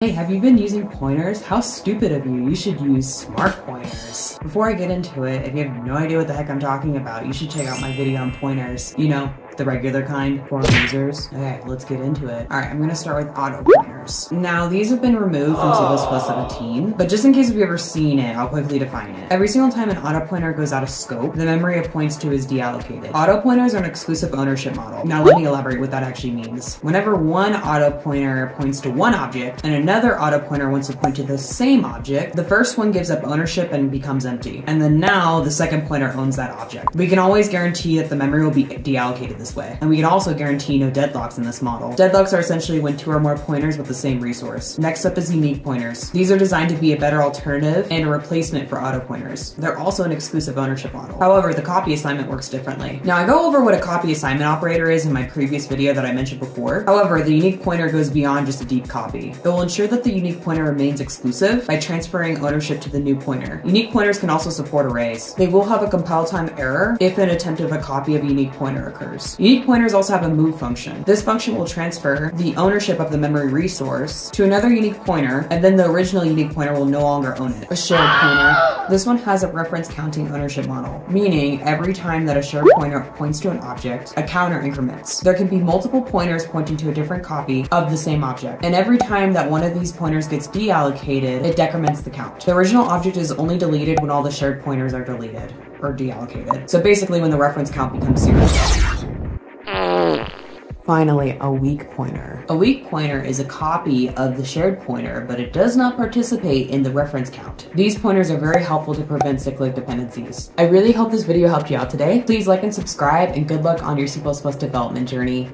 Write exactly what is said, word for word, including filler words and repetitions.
Hey, have you been using pointers? How stupid of you. You should use smart pointers. Before I get into it, if you have no idea what the heck I'm talking about, you should check out my video on pointers. You know, the regular kind for users. Okay, let's get into it. All right, I'm gonna start with auto pointers. Now, these have been removed from C plus plus seventeen, but just in case you've ever seen it, I'll quickly define it. Every single time an auto pointer goes out of scope, the memory it points to is deallocated. Auto pointers are an exclusive ownership model. Now, let me elaborate what that actually means. Whenever one auto pointer points to one object and another auto pointer wants to point to the same object, the first one gives up ownership and becomes empty. And then now the second pointer owns that object. We can always guarantee that the memory will be deallocated this way. And we can also guarantee no deadlocks in this model. Deadlocks are essentially when two or more pointers with the same resource. Next up is unique pointers. These are designed to be a better alternative and a replacement for auto pointers. They're also an exclusive ownership model. However, the copy assignment works differently. Now, I go over what a copy assignment operator is in my previous video that I mentioned before. However, the unique pointer goes beyond just a deep copy. It will ensure that the unique pointer remains exclusive by transferring ownership to the new pointer. Unique pointers can also support arrays. They will have a compile time error if an attempt of a copy of a unique pointer occurs. Unique pointers also have a move function. This function will transfer the ownership of the memory resource to another unique pointer, and then the original unique pointer will no longer own it. A shared pointer. This one has a reference counting ownership model, meaning every time that a shared pointer points to an object, a counter increments. There can be multiple pointers pointing to a different copy of the same object, and every time that one of these pointers gets deallocated, it decrements the count. The original object is only deleted when all the shared pointers are deleted or deallocated. So basically when the reference count becomes zero. Finally, a weak pointer. A weak pointer is a copy of the shared pointer, but it does not participate in the reference count. These pointers are very helpful to prevent cyclic dependencies. I really hope this video helped you out today. Please like and subscribe, and good luck on your C plus plus development journey.